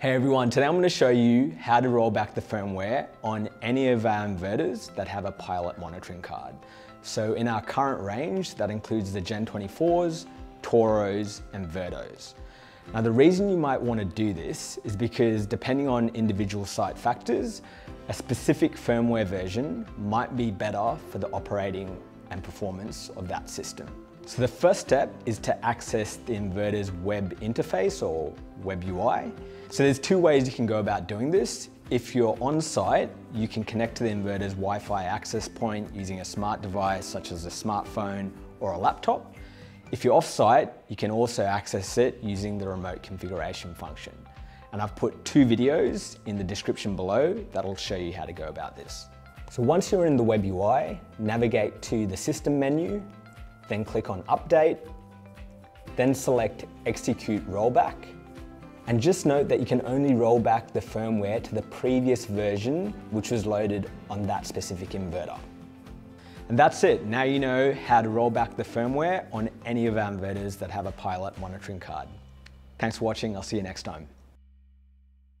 Hey everyone, today I'm going to show you how to roll back the firmware on any of our inverters that have a pilot monitoring card. So in our current range, that includes the Gen24s, Tauros and Vertos. Now the reason you might want to do this is because depending on individual site factors, a specific firmware version might be better for the operating and performance of that system. So the first step is to access the inverter's web interface or web UI. So there's two ways you can go about doing this. If you're on site, you can connect to the inverter's Wi-Fi access point using a smart device such as a smartphone or a laptop. If you're off site, you can also access it using the remote configuration function. And I've put two videos in the description below that'll show you how to go about this. So once you're in the web UI, navigate to the system menu, then click on Update, then select Execute Rollback. And just note that you can only roll back the firmware to the previous version which was loaded on that specific inverter. And that's it, now you know how to roll back the firmware on any of our inverters that have a pilot monitoring card. Thanks for watching, I'll see you next time.